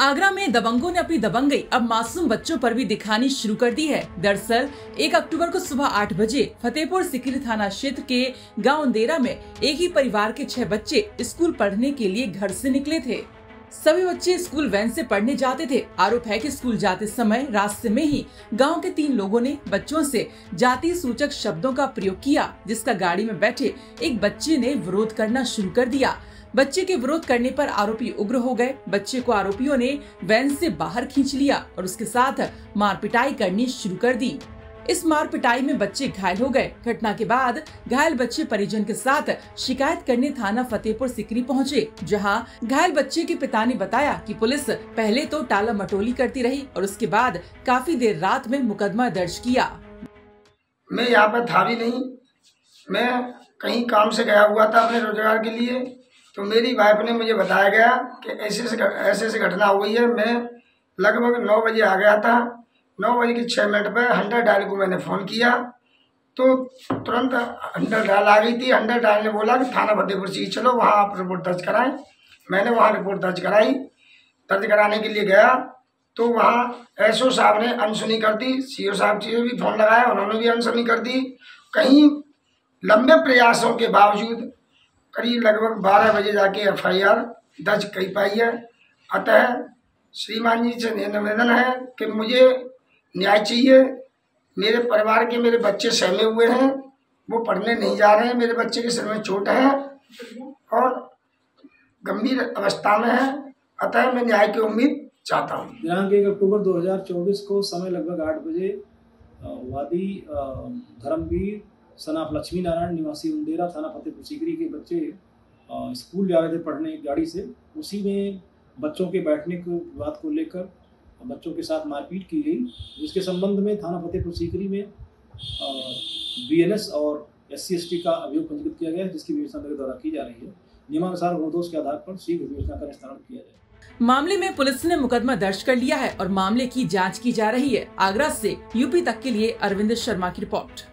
आगरा में दबंगों ने अपनी दबंगई अब मासूम बच्चों पर भी दिखानी शुरू कर दी है। दरअसल 1 अक्टूबर को सुबह 8 बजे फतेहपुर सिकरी थाना क्षेत्र के गांव उंदेरा में एक ही परिवार के 6 बच्चे स्कूल पढ़ने के लिए घर से निकले थे। सभी बच्चे स्कूल वैन से पढ़ने जाते थे। आरोप है कि स्कूल जाते समय रास्ते में ही गांव के 3 लोगों ने बच्चों से जाति सूचक शब्दों का प्रयोग किया, जिसका गाड़ी में बैठे एक बच्चे ने विरोध करना शुरू कर दिया। बच्चे के विरोध करने पर आरोपी उग्र हो गए। बच्चे को आरोपियों ने वैन से बाहर खींच लिया और उसके साथ मारपिटाई करनी शुरू कर दी। इस मारपिटाई में बच्चे घायल हो गए। घटना के बाद घायल बच्चे परिजन के साथ शिकायत करने थाना फतेहपुर सिकरी पहुंचे, जहां घायल बच्चे के पिता ने बताया कि पुलिस पहले तो टाला मटोली करती रही और उसके बाद काफी देर रात में मुकदमा दर्ज किया। मैं यहाँ पर था भी नहीं, मैं कहीं काम से गया हुआ था अपने रोजगार के लिए। तो मेरी वाइफ ने मुझे बताया गया कि ऐसे घटना हो गई है। मैं लगभग 9 बजे आ गया था। 9 बज के 6 मिनट पर 100 डायल को मैंने फ़ोन किया तो तुरंत 100 डायल आ गई थी। 100 डायल ने बोला कि थाना फतेहपुर सीकरी चलो, वहाँ आप रिपोर्ट दर्ज कराएं। मैंने वहाँ रिपोर्ट दर्ज कराई। दर्ज कराने के लिए गया तो वहाँ एसओ साहब ने अनसुनी कर दी। सीओ साहब से भी फ़ोन लगाया, उन्होंने भी अनसुनी कर दी। कहीं लंबे प्रयासों के बावजूद करीब लगभग 12 बजे जाके FIR दर्ज की पाई है। अतः श्रीमान जी से निवेदन है कि मुझे न्याय चाहिए। मेरे परिवार के मेरे बच्चे सहमे हुए हैं, वो पढ़ने नहीं जा रहे हैं। मेरे बच्चे के सिर में चोट है और गंभीर अवस्था में है। अतः मैं न्याय की उम्मीद चाहता हूँ। दिनांक 1 अक्टूबर 2024 को समय लगभग 8 बजे वादी धर्मवीर शनाफ लक्ष्मी नारायण निवासी उंदेरा थाना फतेहपुर सीकरी के बच्चे स्कूल जा रहे थे पढ़ने एक गाड़ी से। उसी में बच्चों के बैठने को बात को लेकर बच्चों के साथ मारपीट की गई, जिसके संबंध में थाना फतेहपुर सीकरी में BNS और SC ST का अभियोग पंजीकृत किया गया है, जिसकी विवेचना मेरे द्वारा की जा रही है। नियमानुसार दोष के आधार पर शीघ्र विवेचना का निस्तारण किया जाए। मामले में पुलिस ने मुकदमा दर्ज कर लिया है और मामले की जाँच की जा रही है। आगरा से UP तक के लिए अरविंद शर्मा की रिपोर्ट।